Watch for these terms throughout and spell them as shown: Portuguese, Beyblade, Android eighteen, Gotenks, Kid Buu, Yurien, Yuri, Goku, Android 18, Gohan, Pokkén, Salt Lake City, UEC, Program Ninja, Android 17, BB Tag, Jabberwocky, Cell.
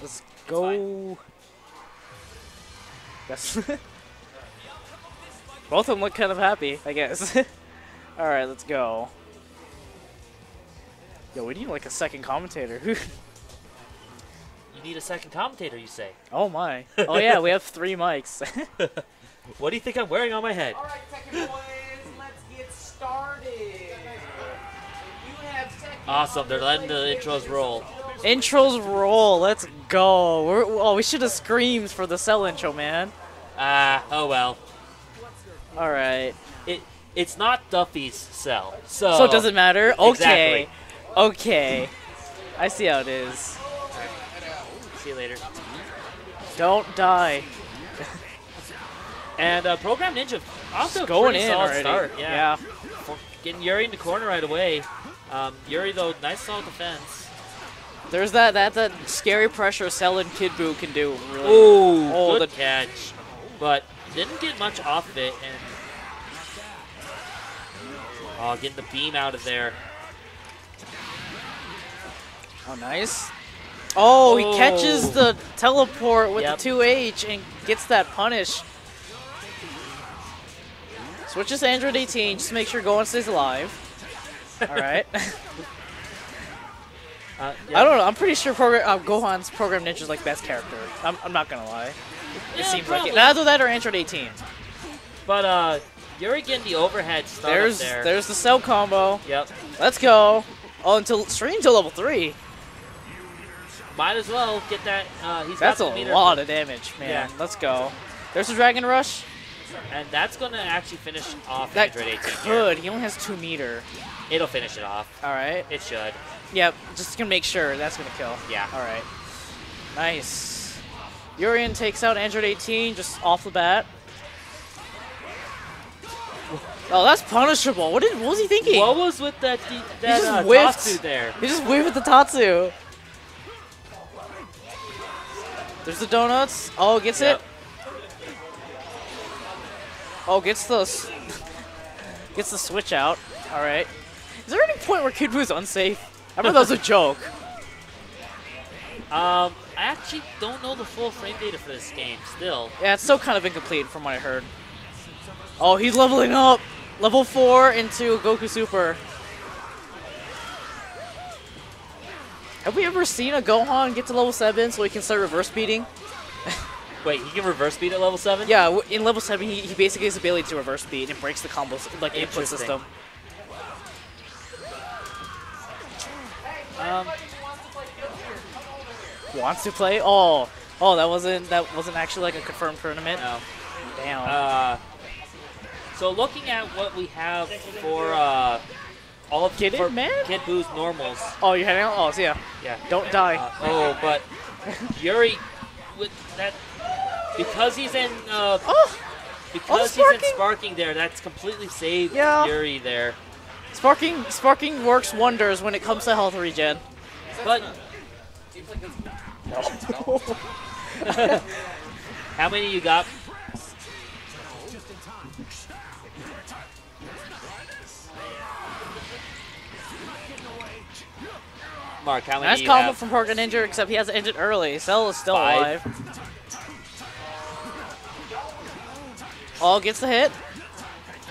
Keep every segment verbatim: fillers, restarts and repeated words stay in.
Let's go. Yes. Both of them look kind of happy, I guess. Alright, let's go. Yo, we need like a second commentator. You need a second commentator, you say? Oh my. Oh yeah, we have three mics. What do you think I'm wearing on my head? Alright, second boys, let's get started. You have awesome, they're letting the intros roll. Intros roll, let's go. We're, oh, we should have screamed for the Cell intro, man. Ah, uh, oh well. Alright. It It's not Duffy's Cell, so... So it doesn't matter? Okay. Exactly. Okay. I see how it is. See you later. Don't die. And uh, Program Ninja also just going in solid already. Start. Yeah. yeah. Getting Yuri in the corner right away. Um, Yuri, though, nice solid defense. There's that that that scary pressure Cell and Kid Buu can do. Really. Ooh, oh, good the catch, but didn't get much off of it. And oh, getting the beam out of there. Oh, nice. Oh, oh. He catches the teleport with yep. the two H and gets that punish. Switches to Android eighteen just to make sure Gohan stays alive. All right. Uh, yeah. I don't know. I'm pretty sure program, uh, Gohan's Program Ninja is like best character. I'm, I'm not gonna lie. It yeah, seems probably. like it. Either that or Android eighteen. But uh, Yuri getting the overhead stuff there's, there. There's the Cell combo. Yep. Let's go. Oh, until stream to level three. Might as well get that. Uh, he's that's got a meter. lot of damage, man. Yeah. Let's go. There's a Dragon Rush. And that's gonna actually finish off that Android eighteen. Could. Here. He only has two meter. It'll finish it off. All right. It should. Yep, just gonna make sure that's gonna kill. Yeah. Alright. Nice. Yurian takes out Android eighteen just off the bat. Oh, that's punishable. What, did, what was he thinking? What was with that, that uh, Tatsu there? He just whiffed with the Tatsu. There's the donuts. Oh, gets yep. it. Oh, gets the, gets the switch out. Alright. Is there any point where Kid Buu's unsafe? I remember that was a joke. Um, I actually don't know the full frame data for this game still. Yeah, it's still kind of incomplete from what I heard. Oh, he's leveling up! Level four into Goku Super. Have we ever seen a Gohan get to level seven so he can start reverse beating? Wait, he can reverse beat at level seven? Yeah, in level seven he, he basically has the ability to reverse beat and breaks the combo like the input system. Um, wants to play? Oh, oh, that wasn't that wasn't actually like a confirmed tournament. No. Damn. Uh, so looking at what we have for uh, all of Kid Buu's normals. Oh, you're heading out. Oh, so yeah. Yeah. Don't die. Uh, oh, but Yuri with that because he's in uh, oh, because he's in sparking there. That's completely saved yeah. Yuri there. Sparking, sparking works wonders when it comes to health regen. But no. How many you got? Mark, how many? Nice you combo have? from Program Ninja, except he has ended early. Cell is still Five. alive. All gets the hit.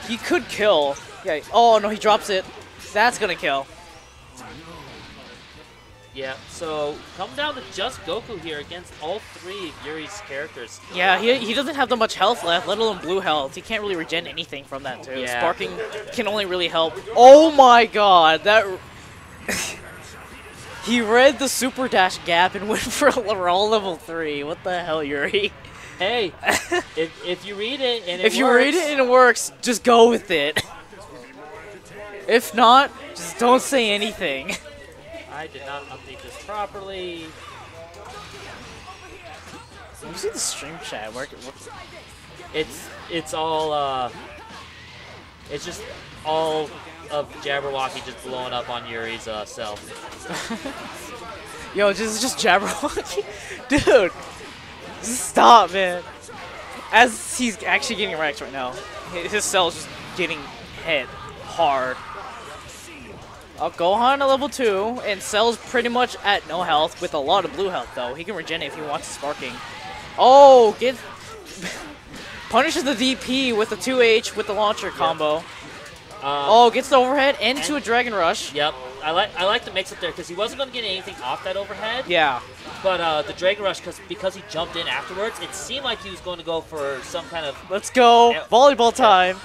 He could kill. Yeah. Oh no, he drops it. That's gonna kill. Yeah. So come down to just Goku here against all three of Yuri's characters. Yeah. He he doesn't have that much health left, let alone blue health. He can't really regen anything from that too. Yeah. Sparking can only really help. Oh my God! That he read the super dash gap and went for all level three. What the hell, Yuri? Hey, if if you read it and it if works, you read it and it works, just go with it. If not, just don't say anything. I did not update this properly. You see the stream chat work? It's it's all uh, it's just all of Jabberwocky just blowing up on Yuri's uh, Cell. Yo, just just Jabberwocky, dude. Just stop, man. As he's actually getting wrecked right now, his Cell's just getting hit hard. Uh, Gohan at level two, and Cell's pretty much at no health with a lot of blue health, though. He can regenerate if he wants sparking. Oh, get... Punishes the D P with the two H with the launcher combo. Yep. Um, oh, gets the overhead into and, a Dragon Rush. Yep. I like I like the mix-up there, because he wasn't going to get anything off that overhead. Yeah. But uh, the Dragon Rush, cause, because he jumped in afterwards, it seemed like he was going to go for some kind of... Let's go! Uh, volleyball time!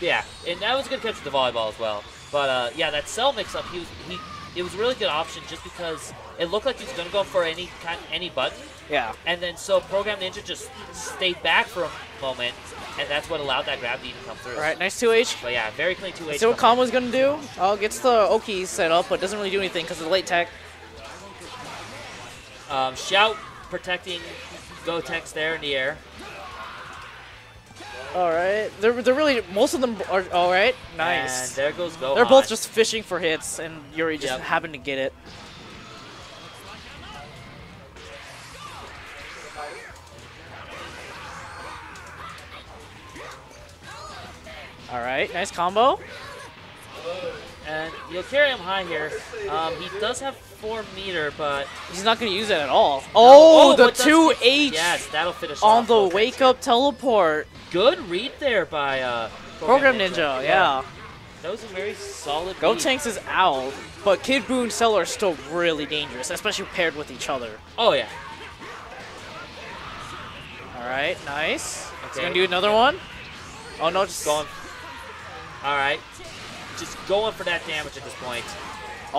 Yeah. yeah. And that was a good catch with the volleyball as well. But uh, yeah, that Cell mix-up, he was, he, it was a really good option just because it looked like he was going to go for any kind, any button. Yeah. And then so Program Ninja just stayed back for a moment, and that's what allowed that grab to even come through. All right, nice two H. But yeah, very clean two H. See what Combo's going to do? Oh, gets the Oki set up, but doesn't really do anything because of the late tech. Um, Shout protecting Gotenks there in the air. All right, they're, they're really, most of them are all right. Nice. And there goes Gohan. They're both just fishing for hits, and Yuri just yep. happened to get it. All right, nice combo. And you'll carry him high here. Um, he does have four meter, but he's not going to use that at all. Oh, oh the two H. Yes, that'll finish on the wake up teleport. Good read there by uh, Program, Program Ninja. Ninja. Yeah, that was a very solid. Gotenks is out, but Kid Buu and Cell are still really dangerous, especially paired with each other. Oh yeah. All right, nice. Okay. He's going to do another one. Oh no, just going. All right, just going for that damage at this point. Oh,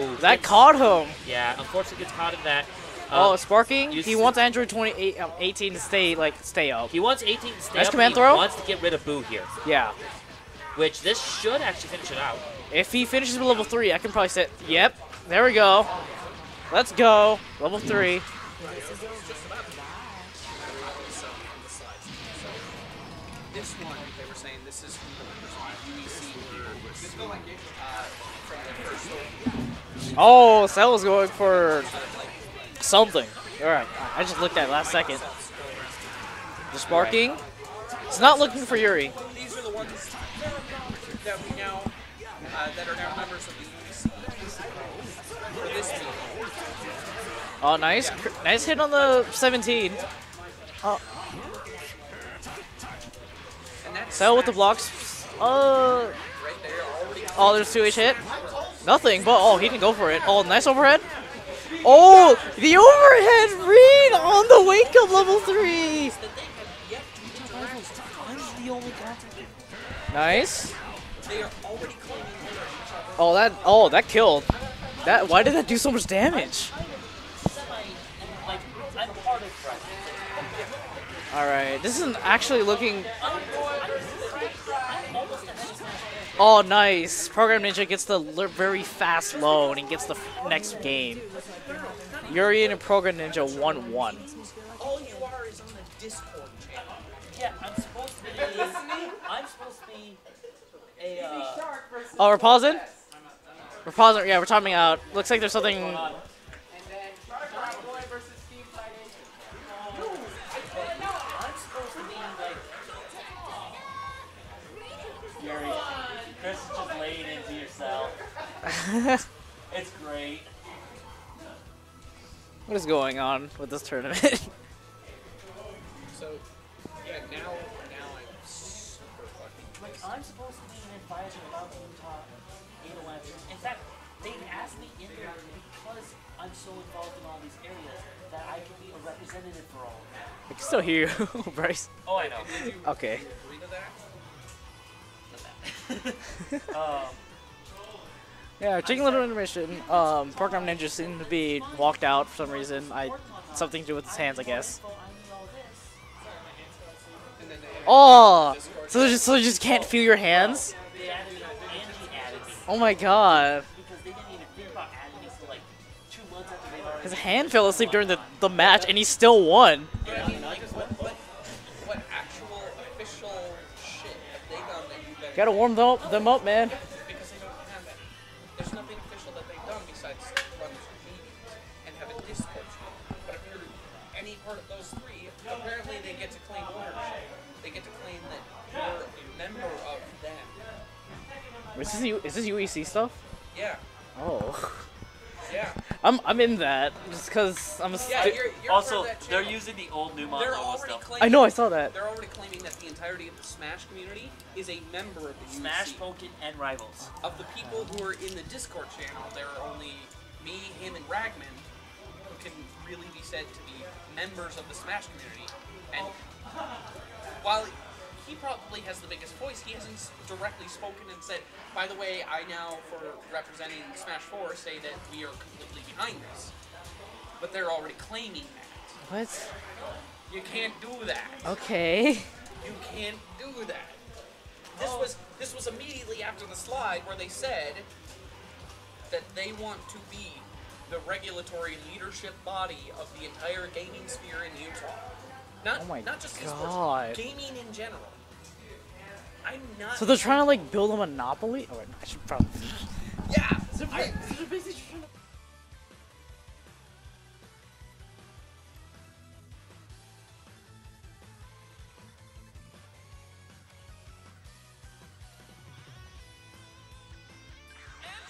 oh that gets, caught him. Yeah, unfortunately gets caught in that. Uh, oh, sparking. He wants Android twenty-eight, um, eighteen to stay like stay up. He wants eighteen to stay nice up. Command throw. He wants to get rid of Buu here. Yeah. Which this should actually finish it out. If he finishes with level three, I can probably set. Yep. There we go. Let's go. Level three. This one, they were saying this is from the first one, U E C, uh, from the first one. Oh, Cell was going for something. Alright, I just looked at it last second. The sparking. It's not looking for Yuri. These are the ones that we now, uh, that are now members of the U E C. This team. Oh, nice. Nice hit on the seventeen. Oh. Cell with the blocks. Uh, oh, there's two H hit. Nothing, but oh, he didn't go for it. Oh, nice overhead. Oh, the overhead read on the wake up level three. Nice. Oh, that. Oh, that killed. That. Why did that do so much damage? All right, this isn't actually looking. Oh, nice. Program Ninja gets the very fast low, and he gets the f next game. Yuri and Program Ninja one one. All you are is on the Discord channel. Yeah, I'm supposed to be. I'm supposed to be a. Uh... Oh, we're pausing? We're pausing. Yeah, we're timing out. Looks like there's something. And then Shark Boy versus Steve Fighting. I'm supposed to be like. Yuri. Chris just laid into yourself. It's great. What is going on with this tournament? So, yeah, now, now I'm super fucking. Like, I'm supposed to be an advisor about Game Talk eight eleven. In fact, they've asked me in there because I'm so involved in all these areas that I can be a representative for all of them. I can still hear you, Bryce. Oh, I know. Okay. um, yeah, taking a little intermission. Um, Program Ninja seemed to be walked out for some reason. I something to do with his hands, I guess. Oh, so they just so they just can't feel your hands. Oh my god. His hand fell asleep during the the match, and he still won. Gotta warm them up, them up, man. Because they don't have that. There's nothing official that they've done besides run meetings and have a Discord channel. But if you're any part of those three, apparently they get to claim ownership. They get to claim that you're a member of them. Is this, U is this U E C stuff? Yeah. Oh. Yeah. I'm I'm in that just cause I'm a. Yeah, you're, you're also, they're using the old Numon logo stuff. Claiming, I know, I saw that. They're already claiming that the entirety of the Smash community is a member of the Smash, U E C. Pokken, and Rivals. Of the people who are in the Discord channel, there are only me, him, and Ragman who can really be said to be members of the Smash community. And while he probably has the biggest voice, he hasn't directly spoken and said, by the way, I now, for representing Smash four, say that we are completely behind this. But they're already claiming that. What? You can't do that. Okay. You can't do that. This was, this was immediately after the slide where they said that they want to be the regulatory leadership body of the entire gaming sphere in Utah. Not, oh my not just God. Gaming in general. I'm not. So they're trying to like build a monopoly? Oh wait, I should probably. Yeah! So I, they're basically trying to.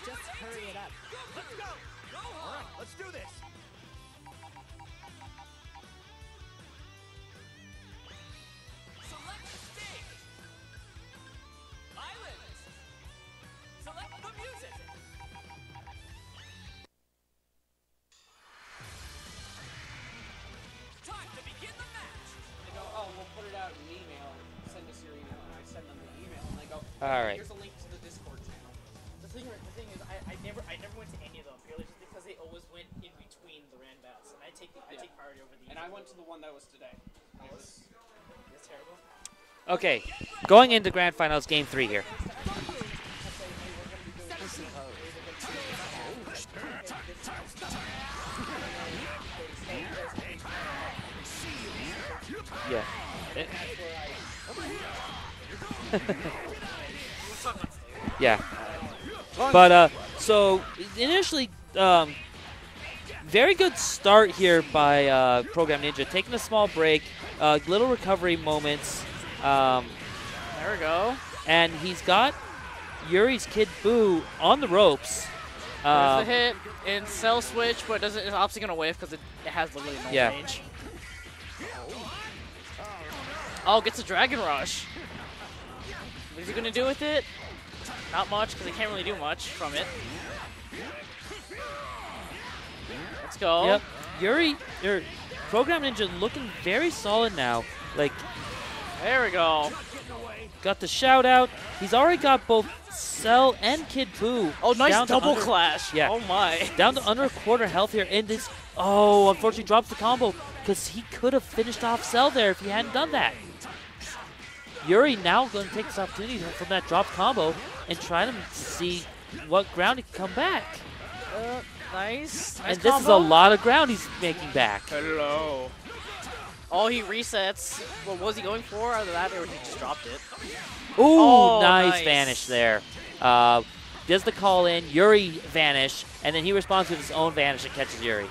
Just hurry it up. Go, let's go! Go on! Alright, let's do this! Alright. Here's a link to the Discord channel. The thing, the thing is, I, I never I never went to any of them, purely just because they always went in between the rand battles, and I take the, yeah. I take priority over the. And I went to the one that was today. That was, that's terrible. Okay, going into Grand Finals Game Three here. Yeah. It, yeah, but uh, so initially, um, very good start here by uh, Program Ninja, taking a small break, uh, little recovery moments. Um, there we go. And he's got Yuri's Kid Buu on the ropes. Um, There's the hit and Cell switch, but it doesn't, it's obviously gonna wave because it, it has literally no yeah. range. Oh, gets a Dragon Rush. What is he gonna do with it? Not much, because he can't really do much from it. Let's go. Yep. Yuri, er, Program Ninja looking very solid now. Like, there we go. Got the shout out. He's already got both Cell and Kid Buu. Oh, nice double under, clash. Yeah. Oh my. Down to under a quarter health here, and this. Oh, unfortunately drops the combo because he could have finished off Cell there if he hadn't done that. Yuri now going to take this opportunity from that drop combo and try to see what ground he can come back. Uh, nice. nice. And this combo. is a lot of ground he's making back. Hello. Oh, he resets. What was he going for? Either that or he just dropped it. Ooh, oh, nice, nice vanish there. Uh, does the call in. Yuri vanish. And then he responds with his own vanish and catches Yuri.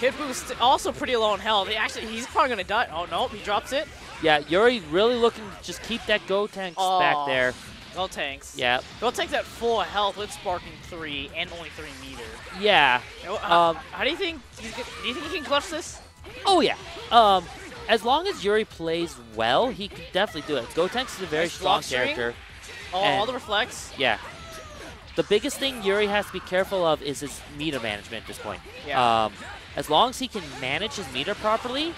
Kid Buu's also pretty low in health. He actually, he's probably going to die. Oh, no, he drops it. Yeah, Yuri really looking to just keep that Gotenks oh, back there. Gotenks. Yeah. Gotenks at full health with Sparking three and only three meter. Yeah. How, um, how do you think, he's, do you think he can clutch this? Oh, yeah. Um, as long as Yuri plays well, he can definitely do it. Gotenks is a very nice strong character. Oh, all the reflects. Yeah. The biggest thing Yuri has to be careful of is his meter management at this point. Yeah. Um, as long as he can manage his meter properly,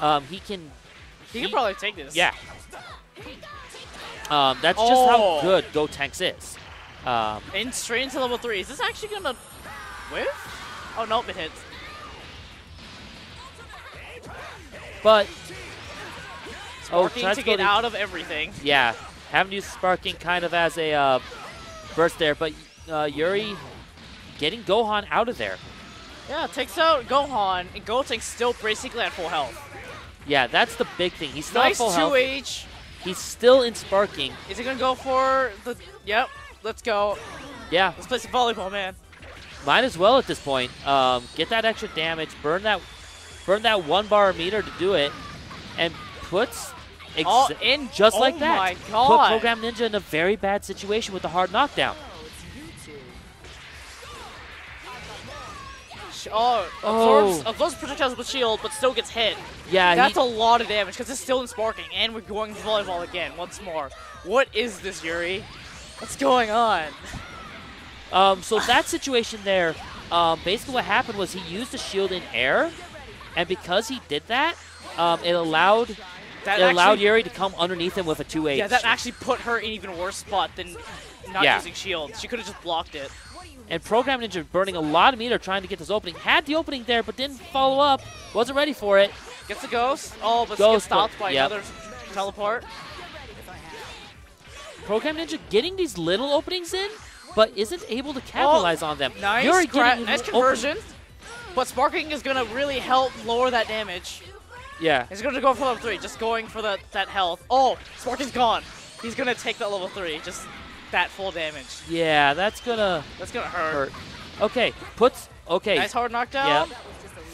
um, he can... He, he can probably take this. Yeah. Um, that's oh. just how good Gotenks is. Um, and straight into level three. Is this actually going to whiff? Oh, nope, it hits. But... Sparking oh, to get out of everything. Yeah. Having used Sparking kind of as a uh, burst there, but uh, Yuri getting Gohan out of there. Yeah, takes out Gohan, and Gotenks still basically at full health. Yeah, that's the big thing. He's still nice at full health. Nice two H. He's still in Sparking. Is he going to go for the... Yep, let's go. Yeah. Let's play some volleyball, man. Might as well at this point. Um, get that extra damage, burn that burn that one bar meter to do it, and puts Exa all in, just oh like that. My God. Put Program Ninja in a very bad situation with the hard knockdown. Oh, absorbs, oh. absorbs projectiles with shield, but still gets hit. Yeah, that's he, a lot of damage because it's still in sparking, and we're going to volleyball again once more. What is this, Yuri? What's going on? Um, so that situation there, um, basically what happened was he used the shield in air, and because he did that, um, it allowed. That it actually, allowed Yuri to come underneath him with a two H. Yeah, that actually put her in an even worse spot than not yeah. using shield. She could have just blocked it. And Program Ninja burning a lot of meter trying to get this opening. Had the opening there, but didn't follow up. Wasn't ready for it. Gets the ghost. Oh, but gets stopped by yep. another teleport. Program Ninja getting these little openings in, but isn't able to capitalize oh, on them. Nice, Yuri getting nice conversion. Open. But sparking is going to really help lower that damage. Yeah. He's going to go for level three, just going for the, that health. Oh, Sparking's gone. He's going to take that level three, just that full damage. Yeah, that's going to That's going to hurt. hurt. Okay, puts, okay. Nice hard knockdown. Yep.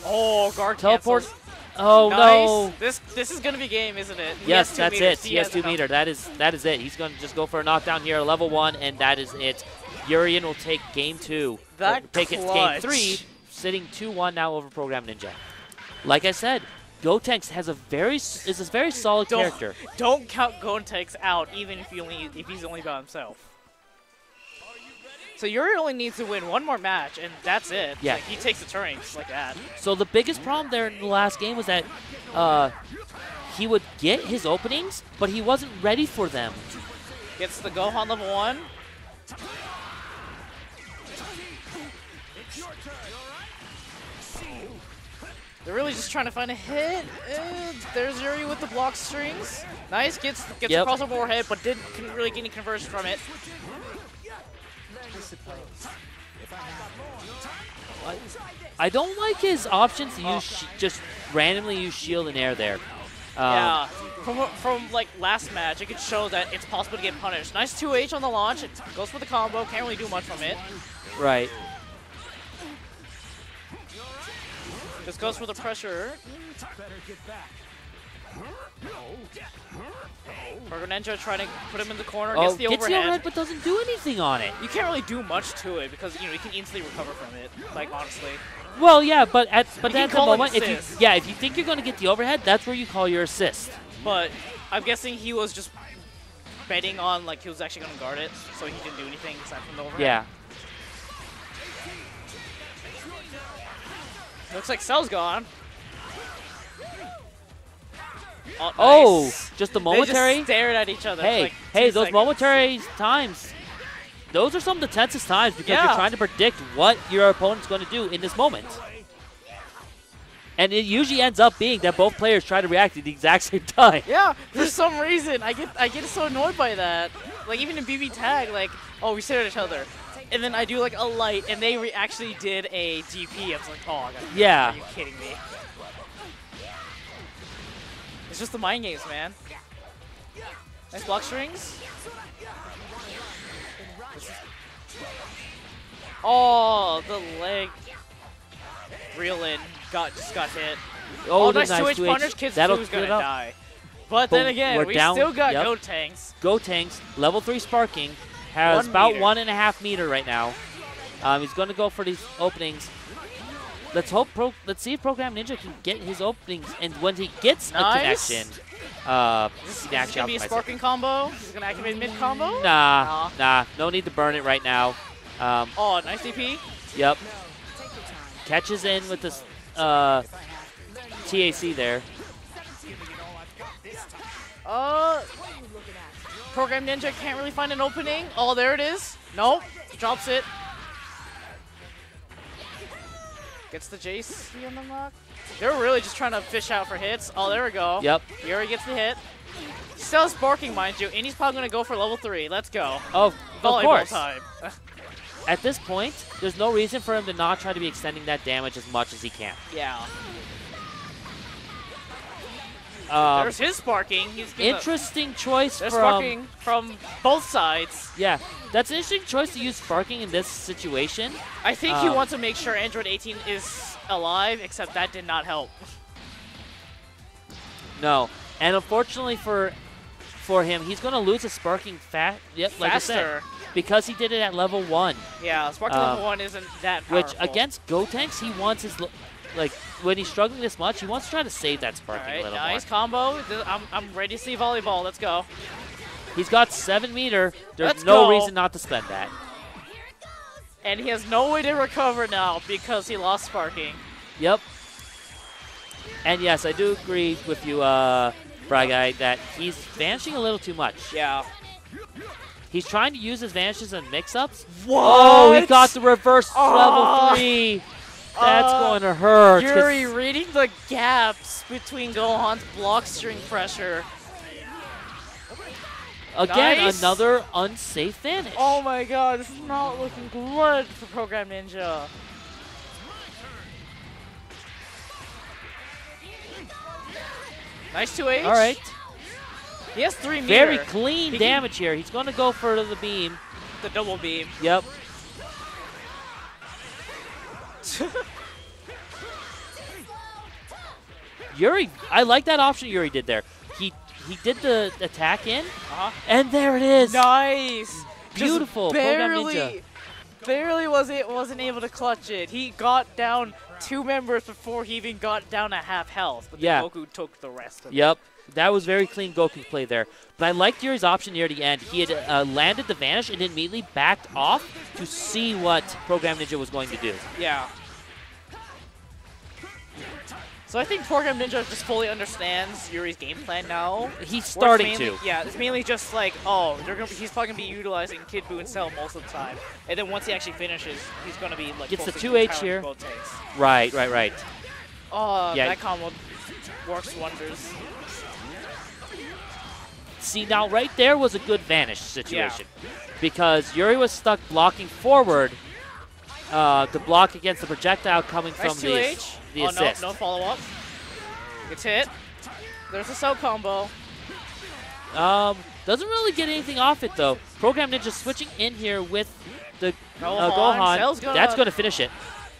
Oh, guard teleport. Cancels. Oh, nice. no. This this is going to be game, isn't it? He yes, that's meters. it. He, he has, has two meter. That is, that is it. He's going to just go for a knockdown here, level one, and that is it. Yurian will take game two. That take it game three, sitting two one now over Program Ninja. Like I said, Gotenks has a very is a very solid don't, character. Don't count Gotenks out, even if he only if he's only by himself. So Yuri only needs to win one more match, and that's it. Yeah, like, he takes the turn just like that. So the biggest problem there in the last game was that uh, he would get his openings, but he wasn't ready for them. Gets the Gohan level one. They're really just trying to find a hit. Uh, there's Yuri with the block strings. Nice, gets gets yep. across the warhead, but didn't couldn't really get any conversion from it. I, I don't like his options to use oh. just randomly use shield and air there. Um, yeah, from from like last match, it could show that it's possible to get punished. Nice two H on the launch. It goes for the combo. Can't really do much from it. Right. This goes for the pressure. Program Ninja trying to put him in the corner, oh, gets the overhead. Gets the overhead, but doesn't do anything on it. You can't really do much to it because you know you can instantly recover from it. Like honestly. Well, yeah, but at but at the moment, if you, yeah, if you think you're going to get the overhead, that's where you call your assist. But I'm guessing he was just betting on like he was actually going to guard it, so he didn't do anything except from the overhead. Yeah. Looks like Cell's gone. Oh, nice. oh just the momentary. They just stared at each other. Hey, like hey, those seconds. momentary times. Those are some of the tensest times because yeah. you're trying to predict what your opponent's going to do in this moment. And it usually ends up being that both players try to react at the exact same time. Yeah, for some reason I get I get so annoyed by that. Like even in B B Tag, like oh we stared at each other. And then I do like a light, and they re actually did a D P. I was like, oh, I gotta yeah. Are you kidding me? It's just the mind games, man. Nice block strings. Oh, the leg reel in got just got hit. Oh, oh nice two H punish. Kids who's gonna up. die. But, but then again, we down. still got yep. Gotenks. Gotenks, level three sparking. Has one about meter. one and a half meter right now. Um, he's going to go for these openings. Let's hope. Pro let's see if Program Ninja can get his openings. And when he gets nice. a connection, uh, this is going to be a sparking myself. combo. He's going to activate mid combo. Nah, nah, nah. No need to burn it right now. Um, oh, nice D P. Yep. Catches in with this uh, T A C there. Uh. Program Ninja can't really find an opening. Oh, there it is. Nope. Drops it. Gets the J C on the lock. They're really just trying to fish out for hits. Oh, there we go. Yep. Yuri gets the hit. Still sparking, mind you, and he's probably going to go for level three. Let's go. Oh, volleyball of course. Time. At this point, there's no reason for him to not try to be extending that damage as much as he can. Yeah. Um, There's his sparking. He's interesting choice from sparking from both sides. Yeah, that's an interesting choice to use sparking in this situation. I think um, he wants to make sure Android eighteen is alive, except that did not help. No, And unfortunately for for him, he's going to lose his sparking fa yep, faster. Like I said, because he did it at level one. Yeah, sparking um, level one isn't that powerful. Which against Gotenks, he wants his like when he's struggling this much, he wants to try to save that sparking right, level nice one. Nice combo. I'm I'm ready to see volleyball. Let's go. He's got seven meter. There's Let's no go. reason not to spend that. And he has no way to recover now because he lost sparking. Yep. And yes, I do agree with you, uh, Fry Guy, that he's vanishing a little too much. Yeah. He's trying to use his vanishes and mix-ups. Whoa! Oh, he got the reverse oh. level three. That's uh, going to hurt. Yuri reading the gaps between Gohan's block string pressure. Again, nice. Another unsafe finish. Oh my god, this is not looking good for Program Ninja. Nice two H. All right. He has three meter. Very clean he damage can... here. He's going to go for the beam. The double beam. Yep. Yuri, I like that option Yuri did there. He He did the attack in, uh-huh. and there it is. Nice, beautiful. Just barely, Program Ninja. barely was it wasn't able to clutch it. He got down two members before he even got down to half health. But yeah. then Goku took the rest of yep. it. Yep, that was very clean Goku play there. But I liked Yuri's option near the end. He had uh, landed the vanish and immediately backed off to see what Program Ninja was going to do. Yeah. So I think Program Ninja just fully understands Yuri's game plan now. He's starting mainly, to. Yeah, it's mainly just like, oh, they're gonna be, he's probably going to be utilizing Kid Buu and Cell most of the time. And then once he actually finishes, he's going to be like... Gets the two H here. Right, right, right. Oh, yeah. That combo works wonders. See, now right there was a good vanish situation. Yeah. Because Yuri was stuck blocking forward uh, to block against the projectile coming nice from the... The oh, assist. No, no follow-up. Gets hit. There's a cell combo. Um, doesn't really get anything off it, though. Program Ninja switching in here with the uh, Gohan. Gohan. Gonna That's going to finish it.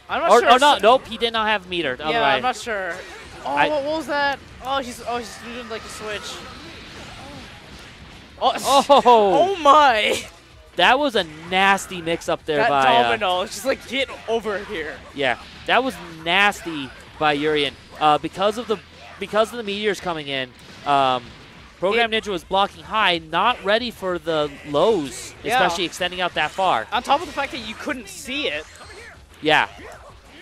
I'm not or, sure. Or not. Nope, he did not have a meter. Yeah, right. I'm not sure. Oh, I, what was that? Oh, he's oh he's doing like a switch. Oh, oh, oh my. That was a nasty mix-up there that by... That domino. Uh, just like, get over here. Yeah. That was nasty by Yurian. Uh, because of the because of the meteors coming in, um, Program it, Ninja was blocking high, not ready for the lows, yeah. especially extending out that far. On top of the fact that you couldn't see it. Yeah.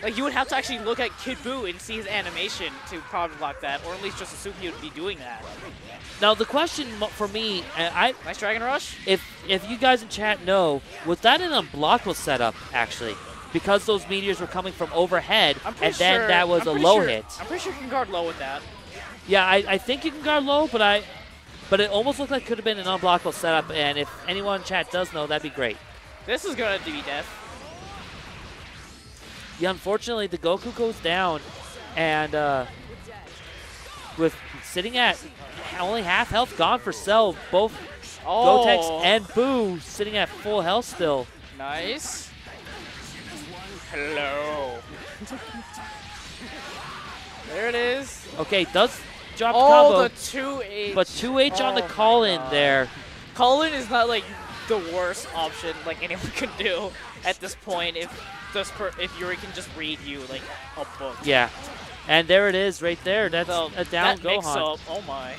Like, you would have to actually look at Kid Buu and see his animation to probably block that, or at least just assume he would be doing that. Now, the question for me, I... Nice Dragon Rush? If, if you guys in chat know, was that an unblockable setup, actually? Because those meteors were coming from overhead, and then sure, that was I'm a low sure, hit. I'm pretty sure you can guard low with that. Yeah, I, I think you can guard low, but I, but it almost looked like it could have been an unblockable setup, and if anyone in chat does know, that'd be great. This is going to be death. Yeah, unfortunately, the Goku goes down, and uh, with sitting at only half health gone for Cell, both oh. Gotenks and Buu sitting at full health still. Nice. Hello. There it is. Okay, does drop oh, the combo. The two H. But two H oh on the call-in there. Call-in is not like the worst option like anyone could do at this point if this per if Yuri can just read you like a book. Yeah, and there it is right there. That's so, a down that Gohan. Mix up. Oh my.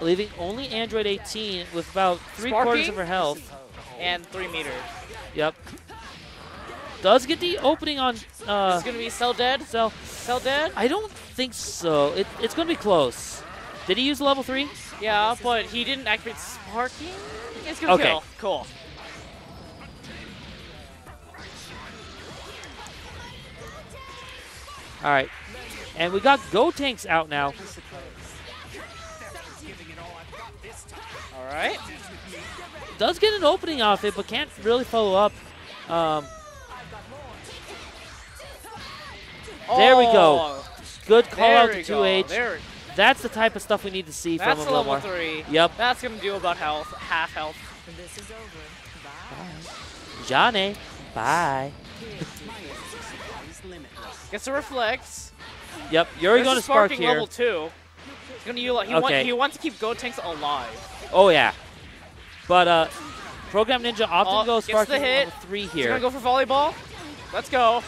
Leaving only Android eighteen with about three Sparky? quarters of her health and three meter. Yep. Does get the opening on... Uh, it's going to be Cell dead? Cell, Cell dead? I don't think so. It, it's going to be close. Did he use level three? Yeah, but he didn't activate sparking. It's going to okay. kill. Cool. All right. And we got Gotenks out now. All right. Does get an opening off it, but can't really follow up. Um... There oh, we go. Good call out to two H. There. That's the type of stuff we need to see That's from him a level more. three. Yep. That's going to do about health, half health. This is over. Bye. Johnny, bye. Gets to reflect. Yep, Yuri going to spark here. Level two. He's gonna use, he, okay. want, he wants to keep Gotenks alive. Oh yeah, but uh, Program Ninja often oh, goes far to level three here. He's gonna go for volleyball. Let's go.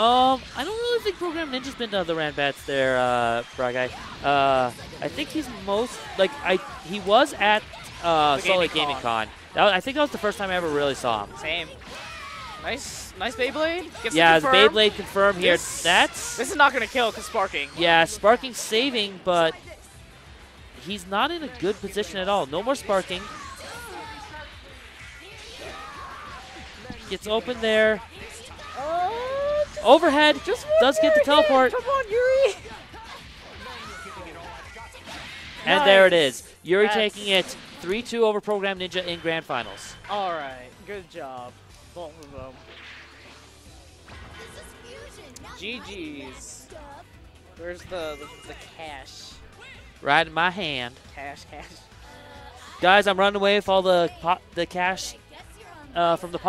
Um, I don't really think Program Ninja's been to other Ranbats there, uh, Frog Guy. Uh, I think he's most, like, I he was at uh, Salt Lake Gaming Con. That was, I think that was the first time I ever really saw him. Same. Nice, nice Beyblade. Gets yeah, confirm. Beyblade confirmed here. This, That's. This is not gonna kill because Sparking. Yeah, Sparking's saving, but he's not in a good position at all. No more Sparking. Gets open there. Oh. Overhead just does get the teleport. Come on, Yuri. And nice. There it is. Yuri That's taking it three two over Program Ninja in Grand Finals. All right. Good job. Both of them. G G's. Where's the, the, the cash? Right in my hand. Cash, cash. Guys, I'm running away with all the, pot, the cash uh, from the pot.